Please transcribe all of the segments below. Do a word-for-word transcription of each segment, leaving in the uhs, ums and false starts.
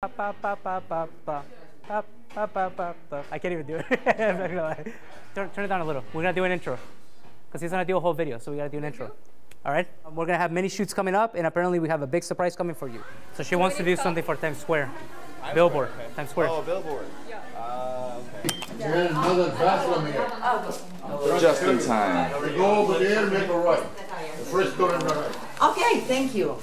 Pa, pa, pa, pa, pa. Pa, pa, pa, pa, pa. I can't even do it. I'm not gonna lie. Turn, turn it down a little. We're gonna do an intro because he's gonna do a whole video, so we gotta do an intro. You? All right. Um, we're gonna have many shoots coming up, and apparently we have a big surprise coming for you. So she wants to do something for Times Square, I'm billboard. Okay. Times Square. Oh, billboard. Yeah. Uh, okay. Yeah. There's another bathroom here. Oh. Just in time. You go over there, make a right. The first door and right. Okay. Thank you.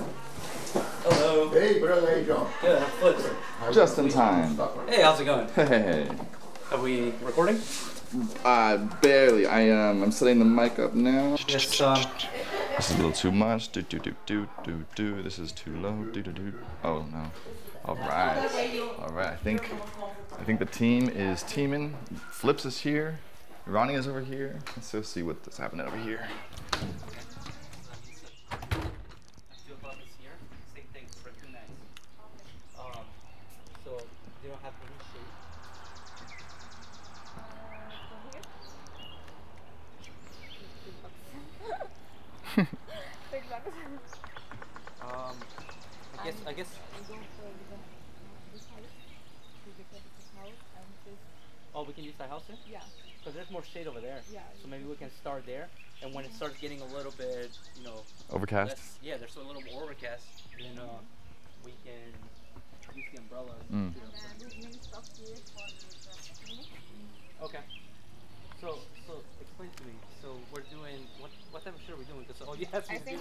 Hello. Hey, brother, how you going? Good, how Just in time. Hey, how's it going? Hey. Are we recording? Uh, barely. I, um, I'm setting the mic up now. Yes, um... This is a little too much. Do, do, do, do, do, do. This is too low. Do, do, do. Oh, no. All right. All right. I think, I think the team is teaming. Flips is here. Ronnie is over here. Let's go see what's happening over here. um, I guess, I guess. Oh, we can use that house then? Yeah. Because there's more shade over there. Yeah. So maybe we can start there, and when it starts getting a little bit, you know. Overcast? Less, yeah, there's a little more overcast, then uh, we can use the umbrella. Mm. Okay. So, so explain to me. So we're doing what? What type of shirt are we doing? Because all you have to do.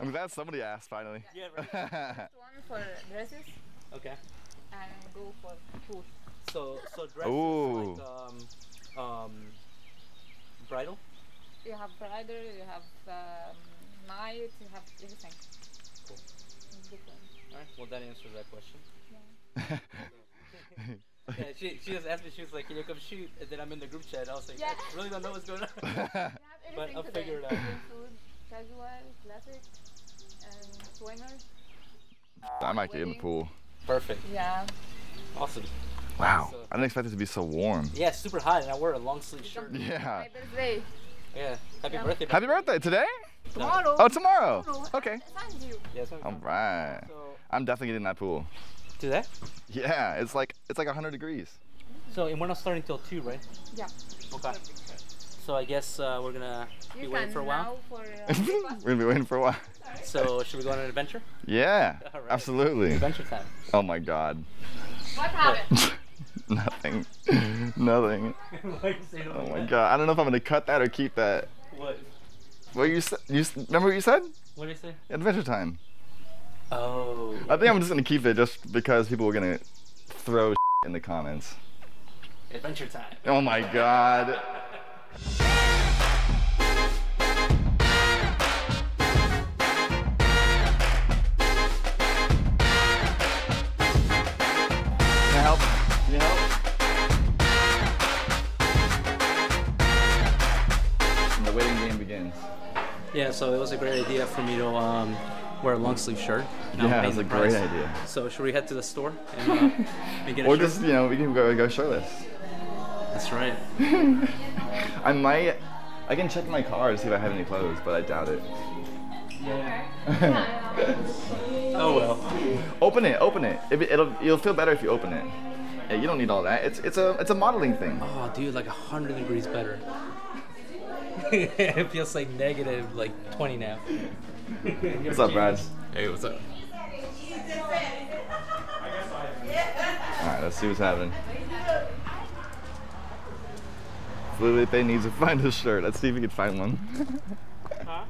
I'm glad somebody asked finally. Yeah, right. First one for dresses. Okay. And go for food. So, so dresses Ooh. like um, um, bridal. You have bridal. You have um, night. You have everything. Cool. All right. Well, that answers that question. Yeah. Yeah, she, she just asked me, she was like, can you come shoot? And then I'm in the group chat. I was like, yeah. I really don't know what's going on. But I'll figure it out. Food, casual, classic, and swimmers. I might get in the pool. Perfect. Yeah. Awesome. Wow. So, I didn't expect it to be so warm. Yeah, super hot, and I wear a long sleeve shirt. Yeah. Happy yeah. Happy yeah. birthday. Happy birthday. Today? Tomorrow. Oh, tomorrow. tomorrow. Okay. Thank you. Yeah, All right. So, I'm definitely getting in that pool. Do that? Yeah, it's like it's like one hundred degrees. So and we're not starting till two, right? Yeah. Okay. So I guess uh, we're gonna be you waiting for a while. For, uh, we're gonna be waiting for a while. Sorry. So should we go on an adventure? Yeah. All right. Absolutely. Adventure time. Oh my God. What happened? Nothing. Nothing. Oh my God. I don't know if I'm gonna cut that or keep that. What? Well, you said. You remember what you said? What did I say? Adventure time. Oh. I think I'm just gonna keep it just because people are gonna throw in the comments. Adventure time. Oh my God. Yeah, so it was a great idea for me to um, wear a long sleeve shirt. You know, yeah, it was a great idea. So should we head to the store and, uh, and get a or shirt? Just, you know, we can go, go shirtless. That's right. I might, I can check my car to see if I have any clothes, but I doubt it. Yeah. Oh well. Open it, open it. it it'll, you'll feel better if you open it. Yeah, you don't need all that. It's, it's, a, it's a modeling thing. Oh, dude, like one hundred degrees better. It feels like negative, like twenty now. What's up, Brad? Hey, what's up? All right, let's see what's happening. Felipe needs to find his shirt. Let's see if he can find one. Huh?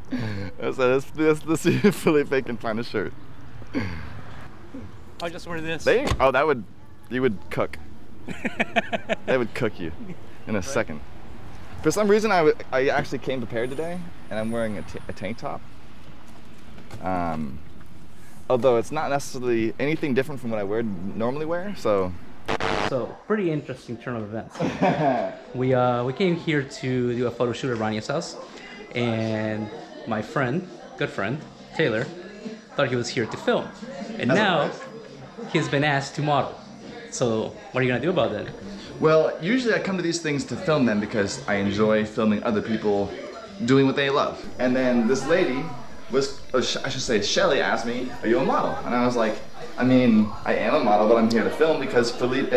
let's, let's, let's, let's see if Felipe can find a shirt. I'll just wear this. They, oh, that would, you would cook. That would cook you in a right. second. For some reason, I, I actually came prepared today, and I'm wearing a, t a tank top. Um, although it's not necessarily anything different from what I wear normally wear, so. So pretty interesting turn of events. we uh, we came here to do a photo shoot at Rania's house, and my friend, good friend Taylor, thought he was here to film, and That's now nice. he's been asked to model. So what are you gonna do about that? Well, usually I come to these things to film them because I enjoy filming other people doing what they love. And then this lady was, I should say, Shelley asked me, are you a model? And I was like, I mean, I am a model, but I'm here to film because Felipe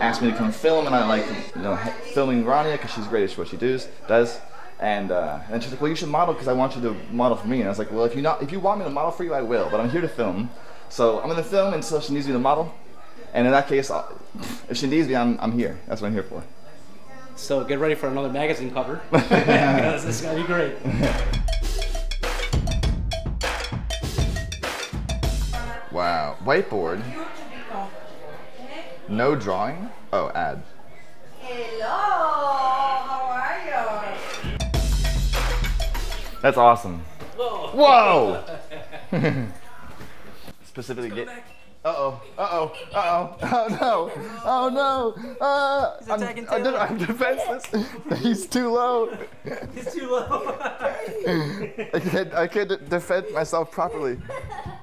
asked me to come film, and I like, you know, filming Rania because she's great at what she does. Does. And, uh, and she's like, well, you should model because I want you to model for me. And I was like, well, if you not, if you want me to model for you, I will, but I'm here to film. So I'm gonna film until she needs me to model. And in that case, I'll, if she needs me, I'm, I'm here. That's what I'm here for. So get ready for another magazine cover. Because this is gonna be great. Wow, whiteboard. No drawing? Oh, ad. Hello. That's awesome. Whoa! Whoa. Specifically get. Uh-oh. Uh-oh. Uh-oh. Oh no. Oh no. Uh, He's attacking I'm, Taylor. I'm defenseless. He's too low. He's too low. I can't I can't defend myself properly.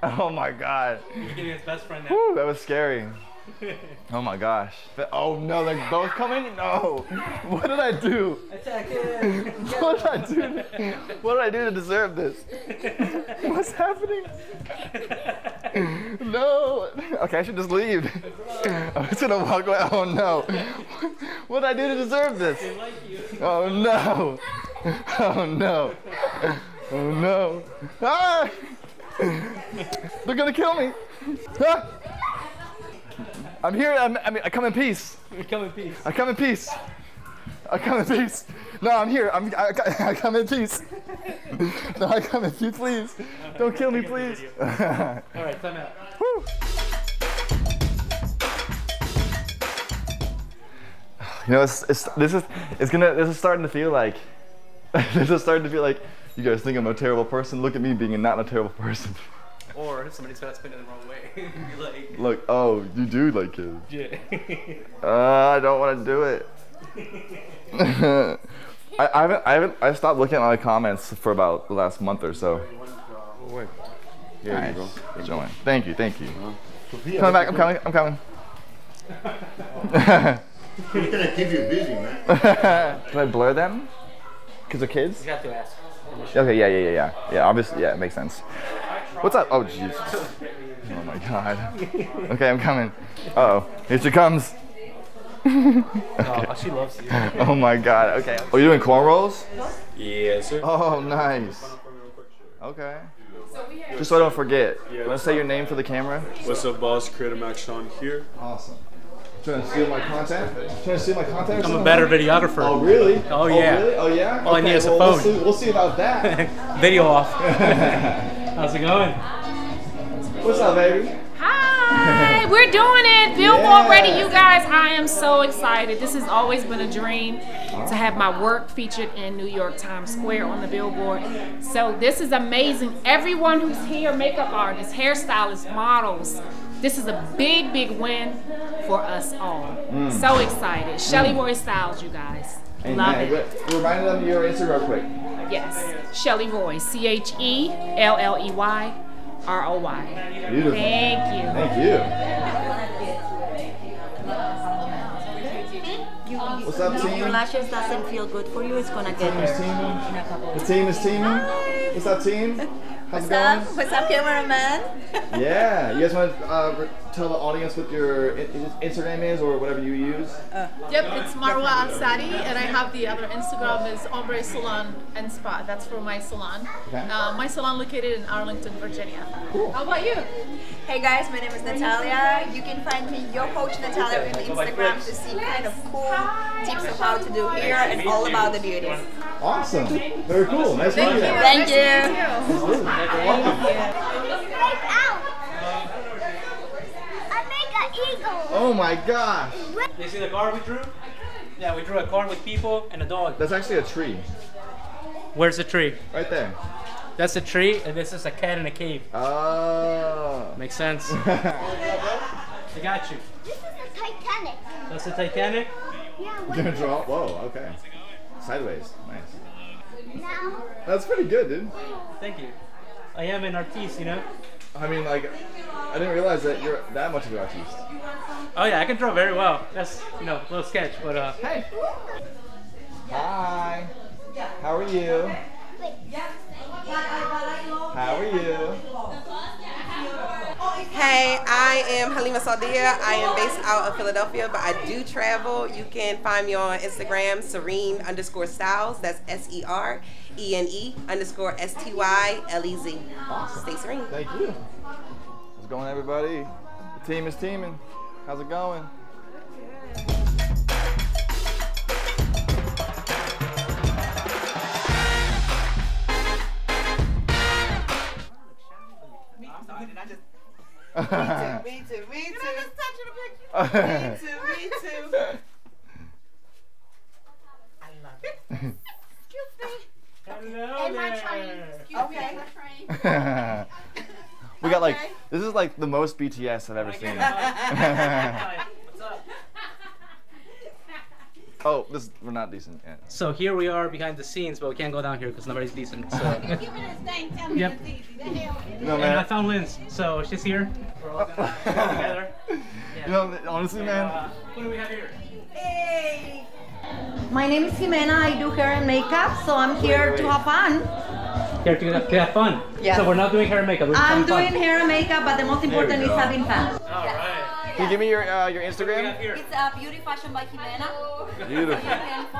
Oh my god. You're getting his best friend now. Whew, that was scary. Oh my gosh. Oh no, they're both coming? No. What did I do? Attack it. What did I do? What did I do to deserve this? What's happening? No. Okay, I should just leave. I'm just gonna walk away. Oh no. What did I do to deserve this? Oh no. Oh no. Oh no. Ah! They're gonna kill me. Ah! I'm here, I'm, I mean, I come in peace. You come in peace. I come in peace. I come in peace. No, I'm here, I'm, I, I come in peace. No, I come in peace, please. Don't kill me, please. All right, time out. Woo. You know, it's, it's, this is, it's gonna, this is starting to feel like, this is starting to feel like, you guys think I'm a terrible person? Look at me being not a terrible person. Or somebody's got to spin it the wrong way. Like, look, oh, you do like kids. Yeah. uh, I don't want to do it. I, I haven't, I haven't, I stopped looking at my comments for about the last month or so. Oh, wait. There nice. You go. Joanne. Thank you, thank you. Uh-huh. Come back, I'm coming, I'm coming. We're gonna keep you busy, man. Can I blur them? Because they're kids? You have to ask. Okay, yeah, yeah, yeah, yeah. Yeah, obviously, yeah, it makes sense. What's up? Oh, jeez. Oh, my God. Okay, I'm coming. Uh-oh. Here she comes. Okay. Oh, she loves you. Oh, my God. Okay. Oh, you're doing corn rolls? Yeah, sir. Oh, nice. Okay. Just so I don't forget. You want to say your name for the camera? What's up, boss? Creative Mac Sean here. Awesome. Trying to steal my content? Trying to steal my content? I'm a better videographer. Oh, really? Oh, yeah. Oh, really? Oh, yeah? All okay, I need is a well, phone. We'll see, we'll see about that. Video off. How's it going? What's up, baby? Hi! We're doing it! Billboard yeah. Ready, you guys. I am so excited. This has always been a dream to have my work featured in New York Times Square on the Billboard. So this is amazing. Everyone who's here, makeup artists, hairstylists, models, this is a big, big win for us all. Mm. So excited. Shelley Roy Styles, you guys. Amen. Love it. Remind them of your Instagram real quick. Yes. Shelley Roy. C H E L L E Y R O Y. Beautiful. Thank you. Thank you. What's up, team? Your lashes doesn't feel good for you. It's going to get there. The team is teaming. What's up, team? How's it going? What's up, cameraman? Yeah. You guys want to uh, tell the audience what your Instagram is or whatever you use? Uh, yep, it's Marwa Al Sadi, and I have the other Instagram is Ombre Salon and Spa. That's for my salon. Okay. Uh, my salon located in Arlington, Virginia. Cool. How about you? Hey guys, my name is Natalia. You can find me, your coach Natalia, on Instagram to see kind of cool tips of how to do hair and all about the beauty. Awesome. Very cool. Nice to meet you. Thank you. Thank you. I make an eagle. Oh my gosh. You see the card we drew? Yeah, we drew a card with people and a dog. That's actually a tree. Where's the tree? Right there. That's a tree, and this is a cat in a cave. Oh. Makes sense. I got you. This is the Titanic. That's the Titanic? Yeah. You're gonna draw? Whoa, okay. Sideways. Nice. Now. That's pretty good, dude. Thank you. I am an artiste, you know? I mean, like, I didn't realize that you're that much of an artiste. Oh yeah, I can draw very well. That's, you know, a little sketch, but uh... Hey! Hi! How are you? How are you? Hey, I am Halima Saudia. I am based out of Philadelphia, but I do travel. You can find me on Instagram, Serene underscore Styles. That's S E R E N E underscore S T Y L E Z. Awesome. Stay serene. Thank you. How's it going, everybody? The team is teaming. How's it going? Me too, me too, me too. Can I just touch the picture? Me too, me too. I love it. Excuse me. Hello and there. My train. Excuse okay. me, my train. we okay. got like, this is like the most B T S I've ever seen. What's up? Oh, this, we're not decent yet. So here we are behind the scenes, but we can't go down here because nobody's decent. So. Give it a thing, tell me yep. it's easy. The hell is no, it? And I found Lynn's, so she's here. We're all gonna all together. Yeah. You know, honestly, man. Uh, what do we have here? Hey! My name is Ximena. I do hair and makeup, so I'm here wait, wait, wait. to have fun. Here to, to have fun? Yeah. So we're not doing hair and makeup, we're I'm doing fun. hair and makeup, but the most important is having fun. All yeah. right. Can you give me your uh, your Instagram? It's uh, Beauty Fashion by Ximena. Beautiful.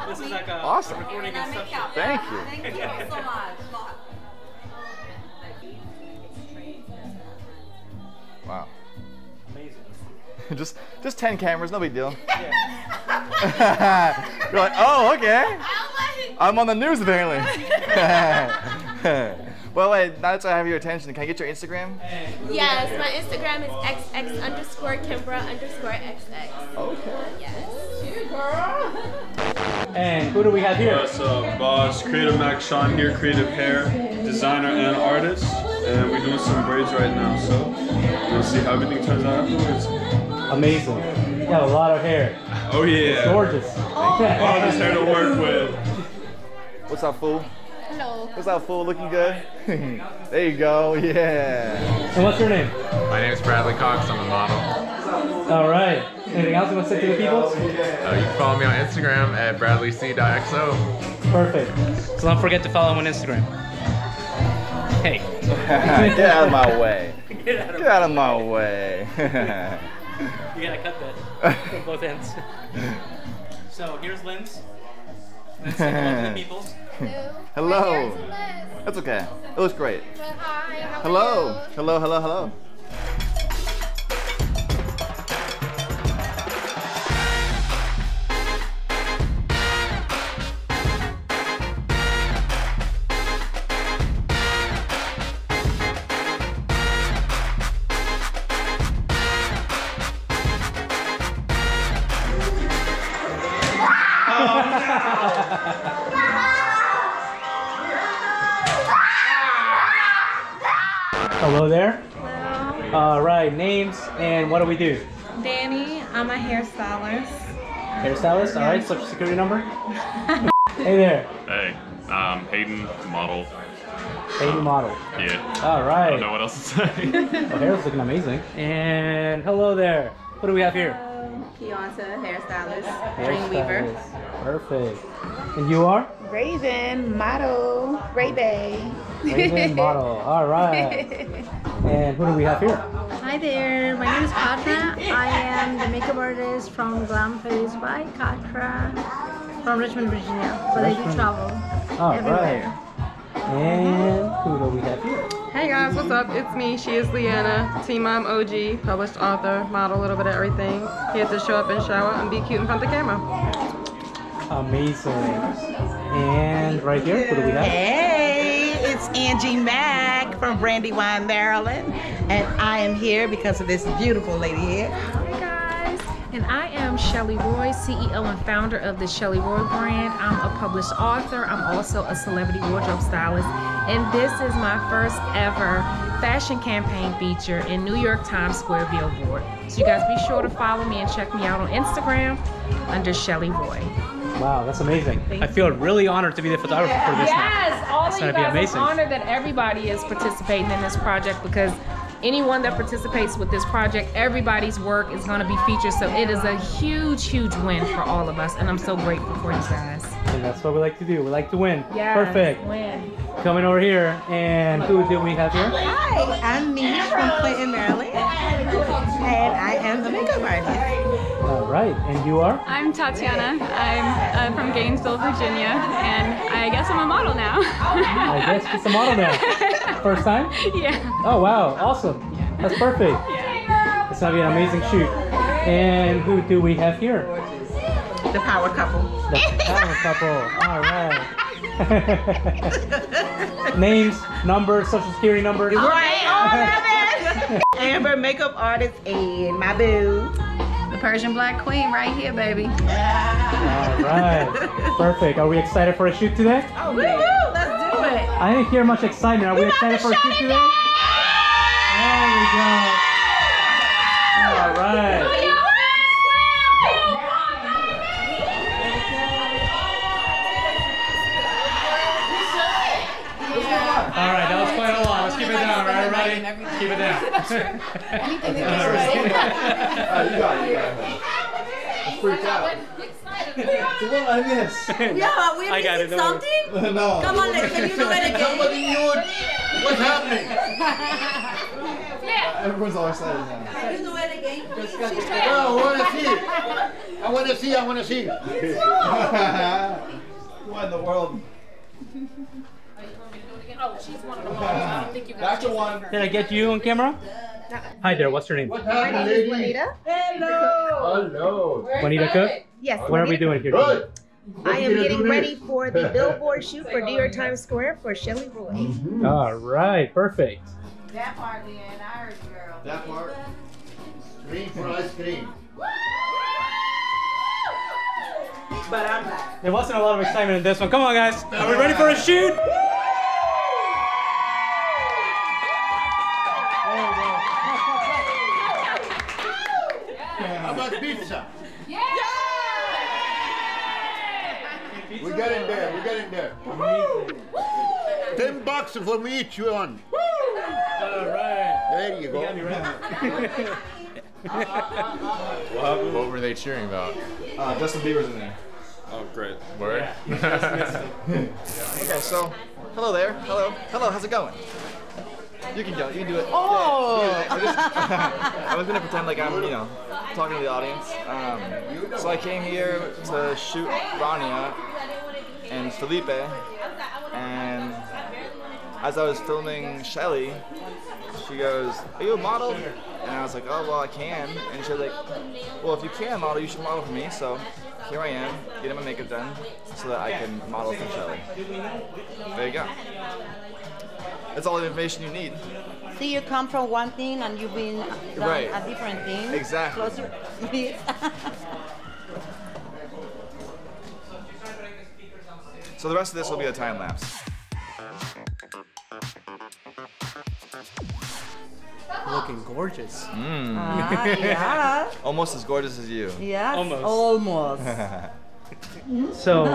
This is like a, awesome. A recording and stuff. Yeah. Thank you. Thank you so much. Wow. Amazing. just just ten cameras, no big deal. Yeah. You're like, oh, okay. I'm on the news apparently. Well, wait, now that I have your attention, can I get your Instagram? Yes, my Instagram is xx underscore Kimbra underscore xx. Okay. Yes. Shoot, girl. And who do we have here? What's up, boss? Creative Mac Sean here, creative hair designer and artist. And we're doing some braids right now, so we'll see how everything turns out afterwards. Amazing. You got a lot of hair. Oh, yeah. It's gorgeous. Oh, this hair to work with. What's up, fool? Hello. What's up, fool? Looking good? There you go, yeah. And what's your name? My name is Bradley Cox. I'm a model. All right. Anything else you want to say to the people? Uh, you can follow me on Instagram at bradley c dot x o. Perfect. So don't forget to follow me on Instagram. Hey. Get out of my way. Get out of, Get out of my way. way. You gotta cut that from both ends. So here's Lynn's. Let's say hello to the people. Hello. Hello. That's okay. It looks great. Well, hi. How hello. Are you? Hello. Hello. Hello. Hello there. Hello. All right, names and what do we do? Danny, I'm a hairstylist. Hairstylist, all right, social security number. Hey there. Hey, um, Hayden, model. Hayden, model. Yeah. All right. I don't know what else to say. Well, hair's looking amazing. And hello there. What do we have here? Keonza, hairstylist, dreamweaver. Perfect. And you are? Raven, model, Raven. Raven, model. All right. And who do we have here? Hi there. My name is Katra. I am the makeup artist from Glam Face by Katra from Richmond, Virginia. But Richmond. I do travel All everywhere. Right. And who do we have here? Hey guys, what's up? It's me, she is Leanna, Teen Mom O G, published author, model, a little bit of everything. Here to show up and shower and be cute in front of the camera. Amazing. And right here, who do we have? Hey, it's Angie Mack from Brandywine, Maryland. And I am here because of this beautiful lady here. Hi guys, and I am Shelley Roy, C E O and founder of the Shelley Roy brand. I'm a published author. I'm also a celebrity wardrobe stylist. And this is my first ever fashion campaign feature in New York Times Square Billboard. So you guys be sure to follow me and check me out on Instagram under Shelley Roy. Wow, that's amazing. Thank I feel you. really honored to be the photographer yeah. for this Yes, night. all that's of you guys, I'm honored that everybody is participating in this project because anyone that participates with this project, everybody's work is gonna be featured. So it is a huge, huge win for all of us. And I'm so grateful for you guys. And that's what we like to do. We like to win. Yes, Perfect. Win. coming over here. And who do we have here? Hi, I'm Nina from Clinton, Maryland. And I am a makeup artist. All right, and you are? I'm Tatiana. I'm uh, from Gainesville, Virginia. And I guess I'm a model now. I guess it's a model now. First time? Yeah. Oh, wow. Awesome. That's perfect. Yeah. It's going to be an amazing shoot. And who do we have here? The power couple. The power couple. All right. Names, numbers, social security numbers. All right, all of it. Amber, makeup artist, and my boo. The Persian Black Queen right here, baby. Yeah. All right. Perfect. Are we excited for a shoot today? Oh, woo woo. Let's do it. I didn't hear much excitement. Are we, we excited for a shoot today? Down. There we go. All right. All right, that was quite a lot. Let's keep it down, right, everybody? Keep it down. Anything that gets ready. Oh, you got it, you got it. I'm freaked out. What like this? Yeah, we have to do something? No. Come on, can you do it again? Somebody knew it. What's happening? Yeah. Everyone's all excited now. Can you do it again? No, I want to see. I want to see, I want to see. What in the world? Oh, she's one of the ones. I don't think you guys can see her. Did I get you on camera? Hi there, what's your name? What's up, my name is Juanita. Hello. Hello. Juanita Cook? Yes. What Juanita. Are we doing here? Good. I am getting ready for the billboard shoot for New York Times Square for Shelley Roy. Mm-hmm. All right, perfect. That part, Leanna, I heard you, girl. That part. Scream for ice cream. But I'm not. There wasn't a lot of excitement in this one. Come on, guys. Are we ready for a shoot? Pizza. Yeah. Yeah. We got in there, we got in there. Woo. Ten bucks for me each one. Woo. All right. There you go. You right. Well, what were they cheering about? Uh, Justin Bieber's in there. Oh, great. Word. Yeah. Okay, so, hello there. Hello. Hello, how's it going? You can go, you can do it. Oh! Yeah, I, just, I was gonna pretend like I'm, you know, talking to the audience. Um, so I came here to shoot Rania and Felipe, and as I was filming Shelley, she goes, "Are you a model?" And I was like, "Oh, well, I can." And she's like, "Well, if you can model, you should model for me." So here I am, getting my makeup done so that I can model for Shelley. There you go. That's all the information you need. See, you come from one thing and you've been done right. A different thing. Exactly. Closer. So the rest of this will be a time lapse. Looking gorgeous. Mm. Ah, yeah. Almost as gorgeous as you. Yeah. Almost. Almost. So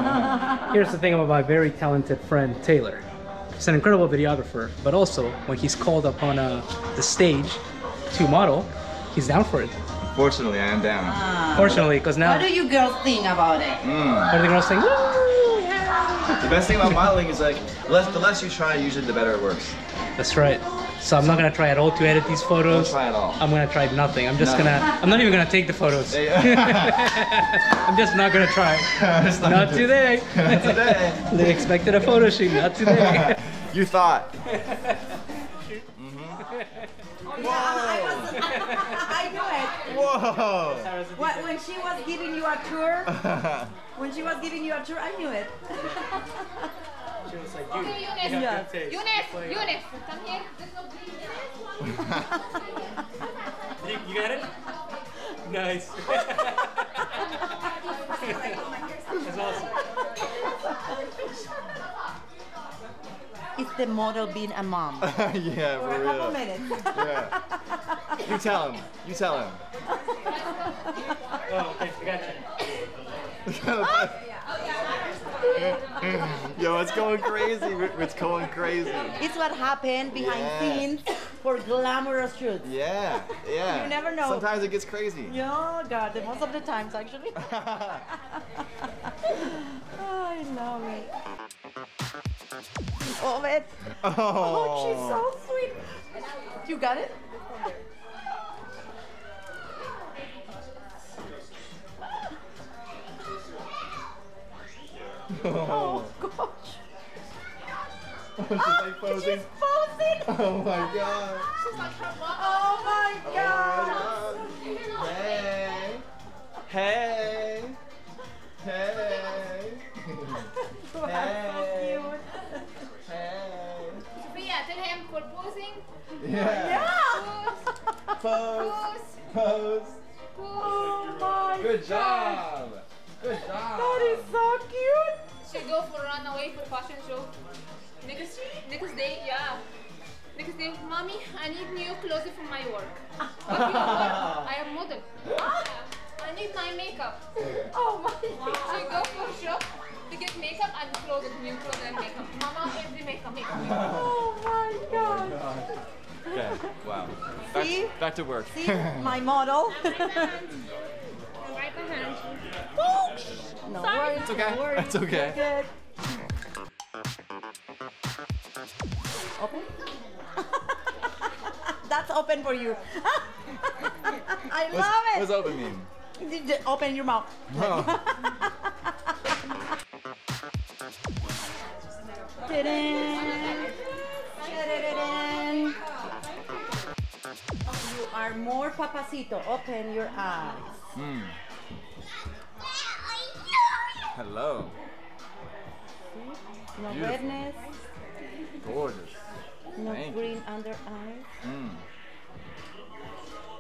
here's the thing about my very talented friend Taylor. He's an incredible videographer, but also when he's called up on uh, the stage to model, he's down for it. Fortunately, I am down. Ah. Fortunately, because now... What do you girls think about it? Mm. What do the girls think? Woo, yeah. The best thing about modeling is like, less, the less you try, usually the better it works. That's right. So I'm not gonna try at all to edit these photos. Don't try at all. I'm gonna try nothing. I'm just nothing. gonna. I'm not even gonna take the photos. I'm just not gonna try. Not, not today. Not today. They expected a photo shoot. Not today. You thought. Mm-hmm. Oh, yeah, I, was, I, I knew it. Whoa. What, when she was giving you a tour. When she was giving you a tour, I knew it. She was like, you, okay, Younis, you yeah. Younis, like, Younis, come here. There's no green. You got it? Nice. That's awesome. It's the model being a mom. Yeah, for, for real. A couple minutes. Yeah. You tell him. You tell him. Oh, okay, I got you. Oh, yeah. Yo, it's going crazy. It's going crazy. It's what happened behind yeah. scenes for glamorous shoots. Yeah, yeah. You never know. Sometimes it gets crazy. Yeah, oh, God, most of the times actually. Oh, I love it. Oh, it. Oh. Oh, she's so sweet. You got it? Oh, oh gosh. Oh, she's oh, like posing. She's posing. Oh my god. She's like, oh my god. Oh my god. Hey. Hey. Hey. Hey. Hey. Sophia, tell him for posing. Yeah. Yeah. Pose. Pose. Pose. Oh my Good job. Gosh. Good job. That is so cute. She go for run away for fashion show. Next, next day, yeah. Next day, mommy, I need new clothes for my work. What do you work? I am model. Yeah. I need my makeup. Oh my God. She go for shop to get makeup and clothes, new clothes and makeup. Mama, every makeup, makeup. Oh my God. Oh my God. Okay, wow. Back, See? back to work. See, my model. Right behind you. Oh! No Sorry. Worries. It's okay. No worries. It's okay. Open? That's open for you. I what's, love it. What's open mean? Open your mouth. Oh. You are more papacito. Open your eyes. Mm. Hello. No Beautiful. redness. Gorgeous. No Thank green you. under eyes. Mm.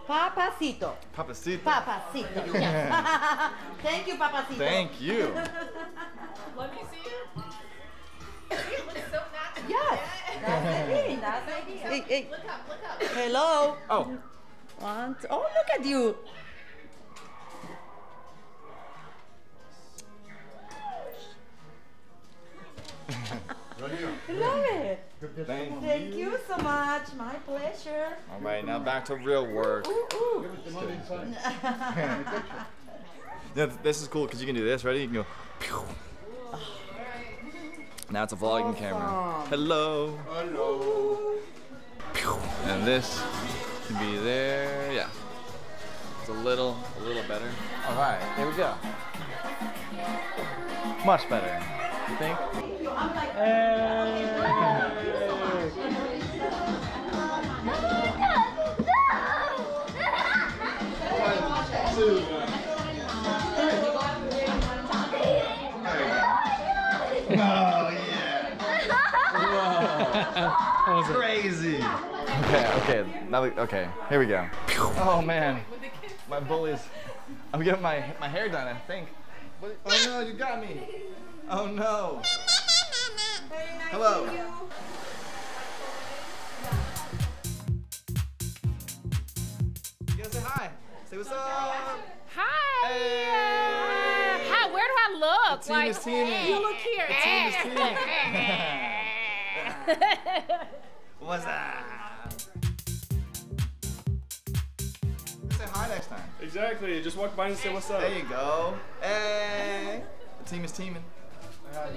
Papacito. Papacito. Papacito. Yeah. Thank you, Papacito. Thank you. Let me see you. You look so natural. Yes. That's the thing. That's the thing. Hey, hey. Look up, look up. Hello. Oh. One, two. Oh, look at you. Love it. Thank, Thank you. you so much. My pleasure. All right, now back to real work. Ooh, ooh. Yeah, this is cool because you can do this. Ready? You can go. Pew. Now it's a vlogging awesome. camera. Hello. Hello. Pew. And this can be there. Yeah. It's a little, a little better. All right, here we go. Much better. You think? I'm like, hey. Thank you so much. One, two, three. Oh, yeah. Whoa. That was crazy. Okay, okay. Now, okay, here we go. Oh, man. My bullies. I'm getting my, my hair done, I think. What, oh, no, you got me. Oh, no. Hello. You guys say hi. Say what's up. Hi. Hey. Hi. Where do I look? The team like, is teaming. You look here. The team is teaming. What's up? Say hi next time. Exactly. Just walk by and say what's up. There you go. Hey. The team is teaming. Hey.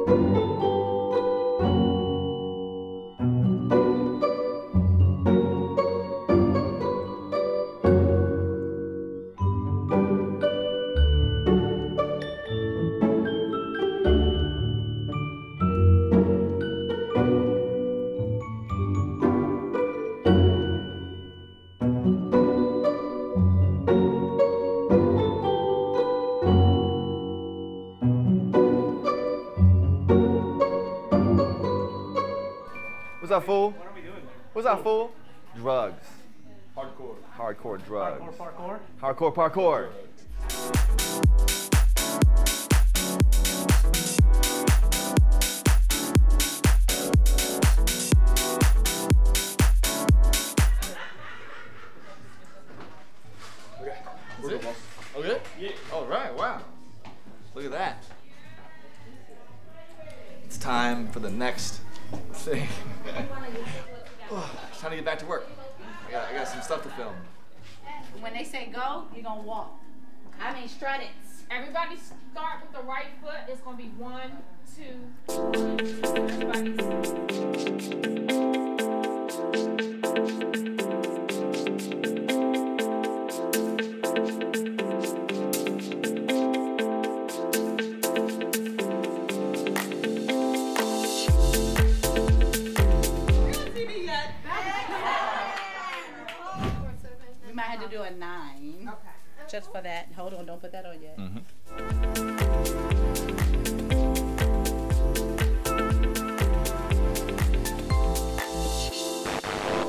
What's that fool? What are we doing there? What's that fool? Drugs. Hardcore. Hardcore drugs. Hardcore parkour? Hardcore parkour. Okay. We're good, boss. Okay? Yeah. All right, wow. Look at that. It's time for the next thing. It's time to get back to work. I got, I got some stuff to film. When they say go, you're gonna walk. I mean, strut it. Everybody start with the right foot. It's going to be one, two, everybody. Do a nine, okay. Just for that. Hold on, don't put that on yet. Mm-hmm.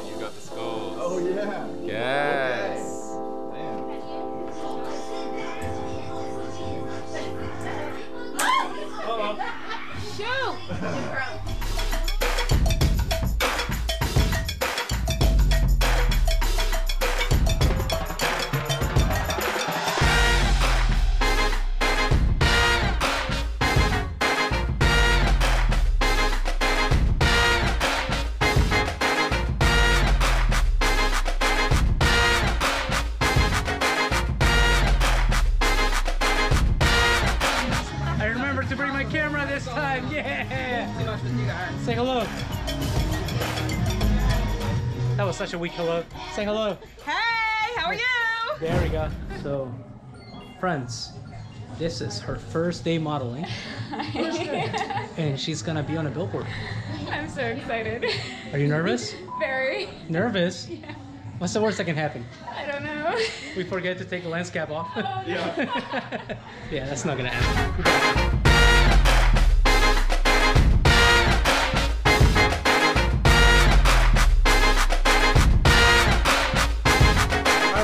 You got the skulls. Oh yeah. Yes. Okay. Damn. Oh. Shoot. Such a weak hello. Say hello. Hey, how are you? There we go. So, friends, this is her first day modeling. And she's gonna be on a billboard. I'm so excited. Are you nervous? Very. Nervous? Yeah. What's the worst that can happen? I don't know. We forget to take the lens cap off. Oh, no. Yeah. Yeah, that's not gonna happen.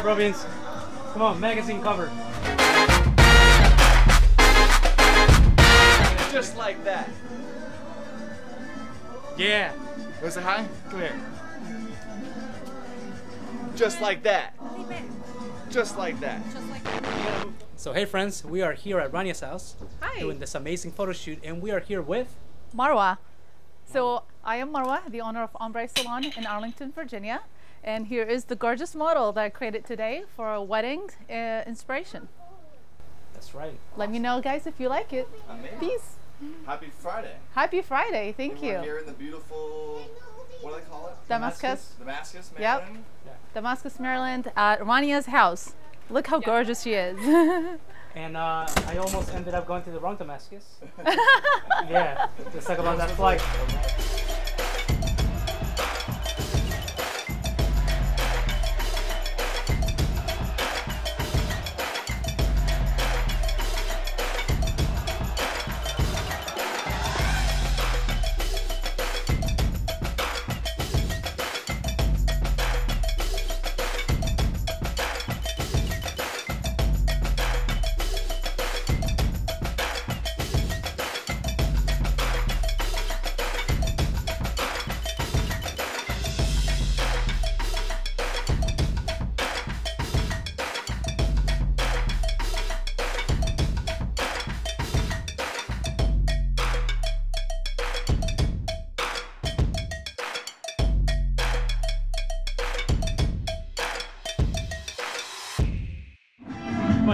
Robins. Come on, magazine cover. Just like that. Yeah. You wanna say hi? Come here. Just like that. Just like that. Just like that. So hey friends, we are here at Rania's house. Hi. Doing this amazing photo shoot, and we are here with Marwa. So I am Marwa, the owner of Ombre Salon in Arlington, Virginia. And here is the gorgeous model that I created today for a wedding uh, inspiration. That's right. Let awesome. me know, guys, if you like it. Amazing. Peace. Happy Friday. Happy Friday. Thank and you. We're here in the beautiful, what do they call it? Damascus. Damascus, Damascus Maryland. Yep. Yeah. Damascus, Maryland, at Rania's house. Look how yep. gorgeous she is. And uh, I almost ended up going to the wrong Damascus. Yeah, let's talk about that flight.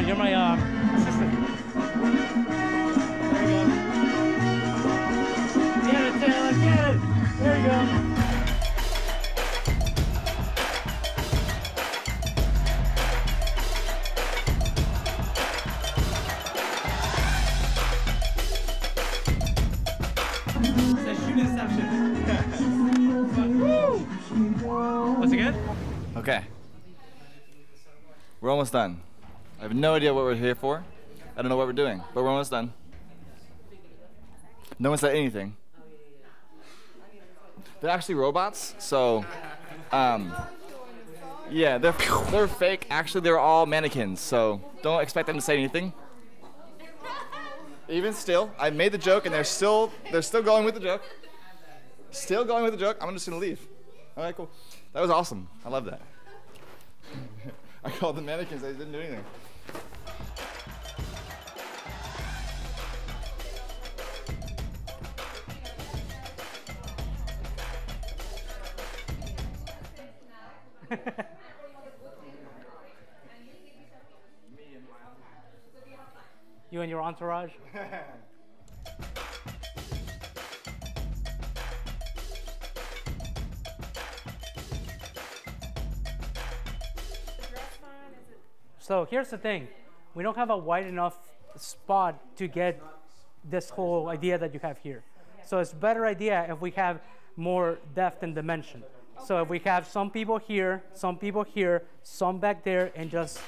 You're my uh, assistant. There you go. Get it, Taylor, get it! There you go. It's a shoot inception. Woo! Was it good? Okay. We're almost done. I have no idea what we're here for. I don't know what we're doing, but we're almost done. No one said anything. They're actually robots, so um, yeah, they're they're fake. Actually, they're all mannequins, so don't expect them to say anything. Even still, I made the joke, and they're still they're still going with the joke. Still going with the joke. I'm just gonna leave. All right, cool. That was awesome. I love that. I called the mannequins. They didn't do anything. You and your entourage? So here's the thing, we don't have a wide enough spot to get this whole idea that you have here. So it's a better idea if we have more depth and dimension. Okay. So if we have some people here, some people here, some back there, and just...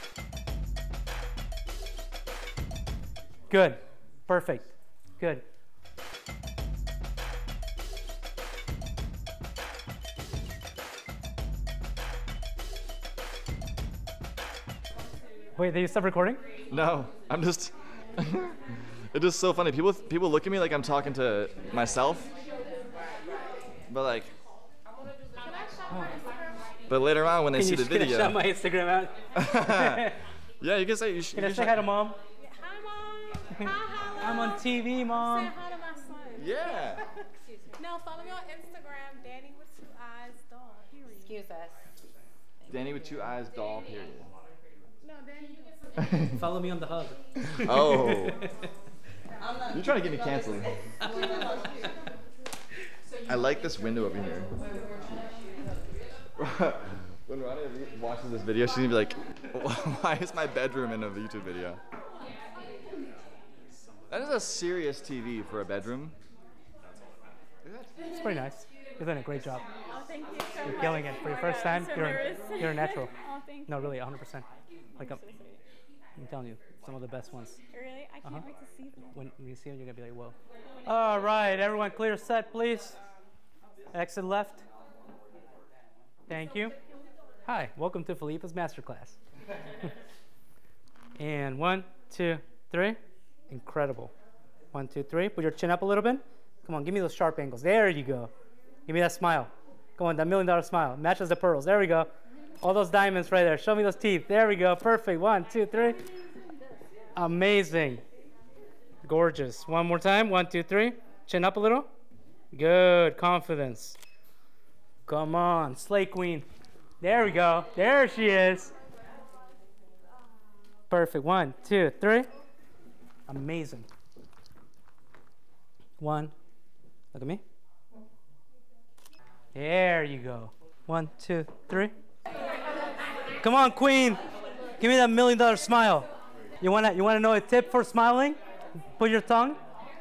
Good, perfect, good. Wait, did you stop recording? No, I'm just, it's just so funny. People people look at me like I'm talking to myself, but like, oh. But later on when they can see you, the video. Can I shout my Instagram out? Yeah, you can say, you should. Can you I say hi to mom? Hi mom, hi hello. I'm on T V, mom. Say hi to my son. Yeah. Excuse me. No, follow me on Instagram, Danny with two eyes doll, period. Excuse us. Danny with two eyes doll, period. Follow me on the hub. Oh. You're trying to get me canceled. I like this window over here. When Rania watches this video, she's gonna be like, why is my bedroom in a YouTube video? That is a serious T V for a bedroom. It's pretty nice. You're doing a great job. Oh, thank you so much. You're killing it. For your first time, you're, you're a natural. Oh, thank you. No, really, one hundred percent. Like I'm, I'm telling you, some of the best ones. Really? I can't uh-huh. wait to see them. When you see them, you're going to be like, whoa. All right, everyone, clear set, please. Exit left. Thank you. Hi, welcome to Felipe's Masterclass. And one, two, three. Incredible. One, two, three. Put your chin up a little bit. Come on, give me those sharp angles. There you go. Give me that smile. Come on, that million dollar smile. Matches the pearls. There we go. All those diamonds right there. Show me those teeth. There we go. Perfect. One, two, three. Amazing. Gorgeous. One more time. One, two, three. Chin up a little. Good. Confidence. Come on. Slay queen. There we go. There she is. Perfect. One, two, three. Amazing. One. Look at me. There you go. One, two, three. Come on, queen. Give me that million dollar smile. You wanna, you wanna know a tip for smiling? Put your tongue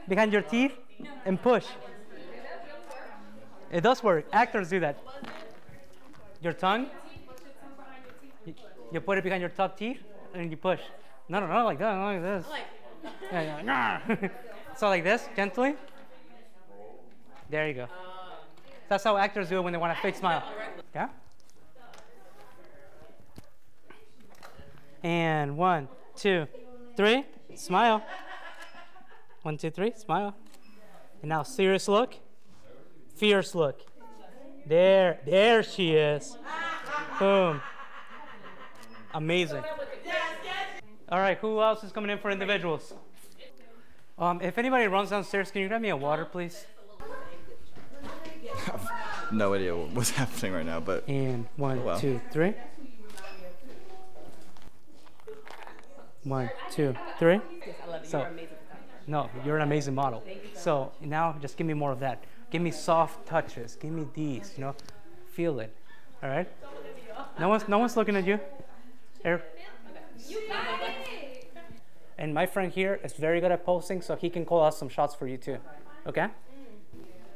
behind your teeth and push. It does work. Actors do that. Your tongue, you, you put it behind your top teeth and you push. No, no, not like that, not like this. Yeah, yeah. So like this, gently. There you go. That's how actors do it when they want a fake smile. Yeah? And one, two, three, smile. One, two, three, smile. And now serious look, fierce look. There, there she is. Boom. Amazing. All right, who else is coming in for individuals? Um, if anybody runs downstairs, can you grab me a water, please? I have no idea what's happening right now, but... And one, well. two, three. One, two, three. Yes, I love you. So, you're amazing. No, you're an amazing model. So now just give me more of that. Give me soft touches. Give me these, you know. Feel it. All right? No one's, no one's looking at you. Here. And my friend here is very good at posing, so he can call us some shots for you too. Okay?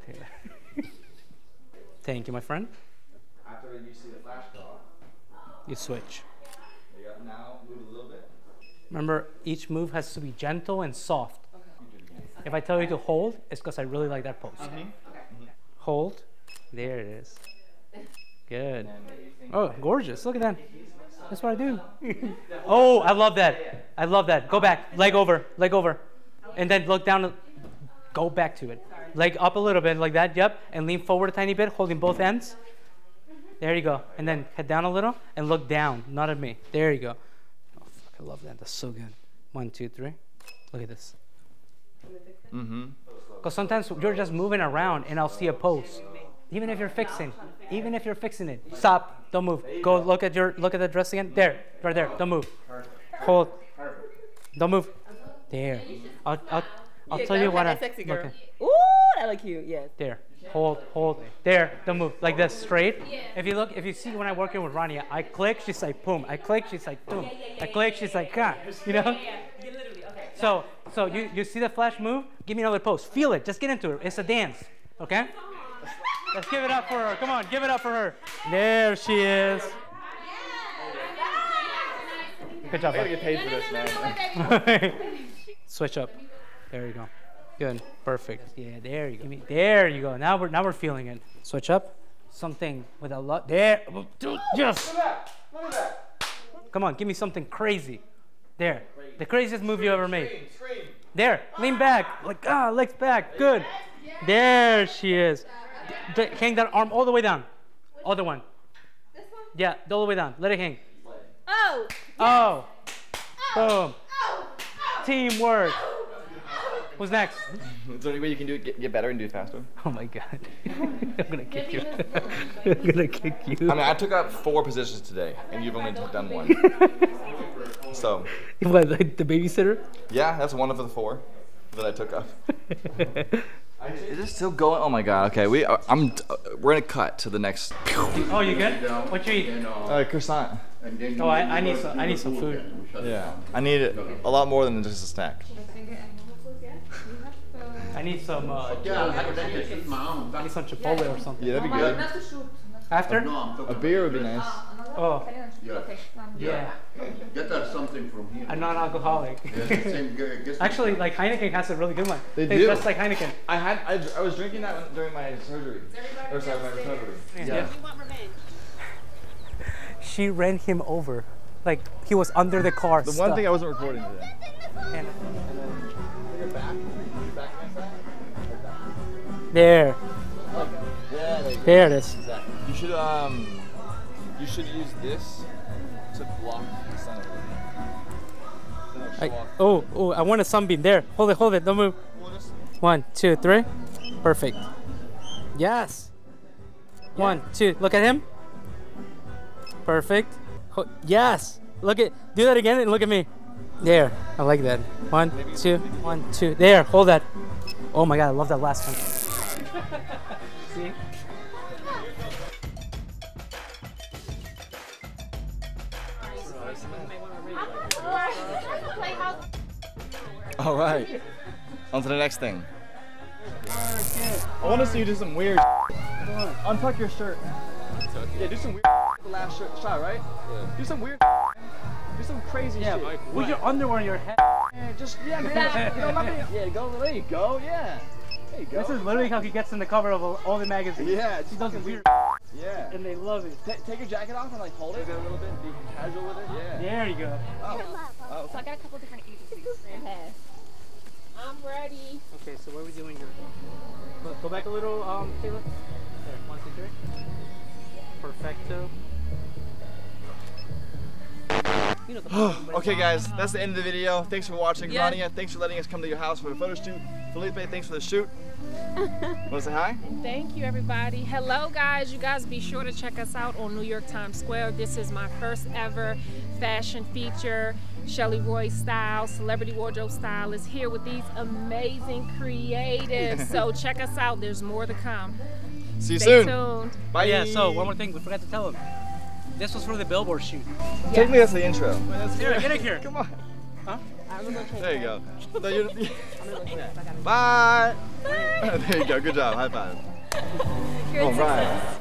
Okay. Thank you, my friend. After you see the flash call, you switch. There you go. Now move a little bit. Remember, each move has to be gentle and soft. Okay. If I tell you to hold, it's because I really like that pose. Okay. Okay. Hold. There it is. Good. Oh, gorgeous. Look at that. That's what I do. Oh, I love that. I love that. Go back. Leg over. Leg over. And then look down. Go back to it. Leg up a little bit like that, yep, and lean forward a tiny bit, holding both ends. There you go. And then head down a little and look down, not at me. There you go. Oh, fuck, I love that. That's so good. One, two, three. Look at this. Mm-hmm. Because sometimes you're just moving around and I'll see a pose. Even if you're fixing, even if you're fixing it. Stop. Don't move. Go look at your, look at the dress again. There, right there. Don't move. Hold. Don't move. There. I'll, I'll, I'll yeah, tell you what I... sexy girl. Okay. Ooh, that look cute, yes. There. Hold, hold. There. Don't move. Like that, straight. Yeah. If you look, if you see when I'm working with Rania, I click, she's like, boom. I click, she's like, boom. Yeah, yeah, yeah, I click, yeah, she's like, ah. You know? Yeah, yeah, yeah. You literally, okay. So, so you, you see the flash move? Give me another pose. Feel it. Just get into it. It's a dance. Okay? Let's give it up for her. Come on, give it up for her. There she is. Good job. I gotta get paid for this, man. Switch up. There you go. Good. Perfect. Yeah. There you go. There you go. Now we're now we're feeling it. Switch up. Something with a lot. There. Yes. Come on. Give me something crazy. There. The craziest move you ever made. There. Lean back. Like ah, legs back. Good. There she is. D hang that arm all the way down. Other one. This one? Yeah, all the way down. Let it hang. Oh! Yes. Oh. Oh! Boom! Oh. Oh. Teamwork! Oh. Oh. Who's next? Is there any way you can do it, get, get better and do it faster? Oh my god. I'm gonna kick you. I'm gonna kick you. I mean, I took up four positions today, and you've only done one. So. What, like the babysitter? Yeah, that's one of the four that I took up. Is this still going? Oh my god! Okay, we are, I'm uh, we're gonna cut to the next. Oh, you good? What you eat? Uh, croissant. Oh, I, I need some. I need some food. Yeah, I need it a lot more than just a snack. I need some. Uh, I need some Chipotle or something. Yeah, that'd be good. After? A beer would be nice. Oh. Yeah. Yeah. Get that something from here. I'm non-alcoholic. Actually, like Heineken has a really good one. They, they do. Just like Heineken. I had. I, I was drinking that during my surgery. Or sorry, my recovery. Yeah. Yeah. You want revenge? She ran him over, like he was under the car. The stuff. One thing I wasn't recording today. And, and then your back. Your back next time. Your back. There. Okay. Yeah, there, there it is. Exactly. You should um, you should use this to block the sun. I, oh, oh! I want a sunbeam. There, hold it, hold it. Don't move. One, two, three. Perfect. Yes. One, two. Look at him. Perfect. Oh, yes. Look at. Do that again and look at me. There. I like that. One, two, one, two. There. Hold that. Oh my God! I love that last one. See. All right, on to the next thing. I want to see you do some weird. Untuck your shirt. Yeah, do some weird. Last shirt shot, right? Yeah. Do some weird. Do some crazy yeah, shit. Like with your underwear on your head. Yeah, just yeah, man. You know, not being, yeah, go. There you go. Yeah. There you go. This is literally how he gets in the cover of all the magazines. Yeah, he does some weird. Yeah. And they love it. T take your jacket off and like hold it, it a little bit, be casual with it. Yeah. There you go. Oh. Oh. So I got a couple different agencies. Okay. I'm ready. Okay, so what are we doing here? Go, go back a little, um, Taylor. There, one, two, three. Perfecto. Okay guys, that's the end of the video. Thanks for watching. Yeah. Rania, thanks for letting us come to your house for a photo shoot. Felipe, thanks for the shoot. Want to say hi? Thank you everybody. Hello guys, you guys be sure to check us out on New York Times Square. This is my first ever fashion feature. Shelley Roy style, celebrity wardrobe stylist here with these amazing creatives. So check us out, there's more to come. See you Stay soon. Tuned. Bye. Yeah, so one more thing we forgot to tell them. This was for the billboard shoot. Yeah. Take me that's the intro. Here, get it here. Come on. Huh? There you go. No, you're, you're... Bye. Bye. There you go. Good job. High five. All right.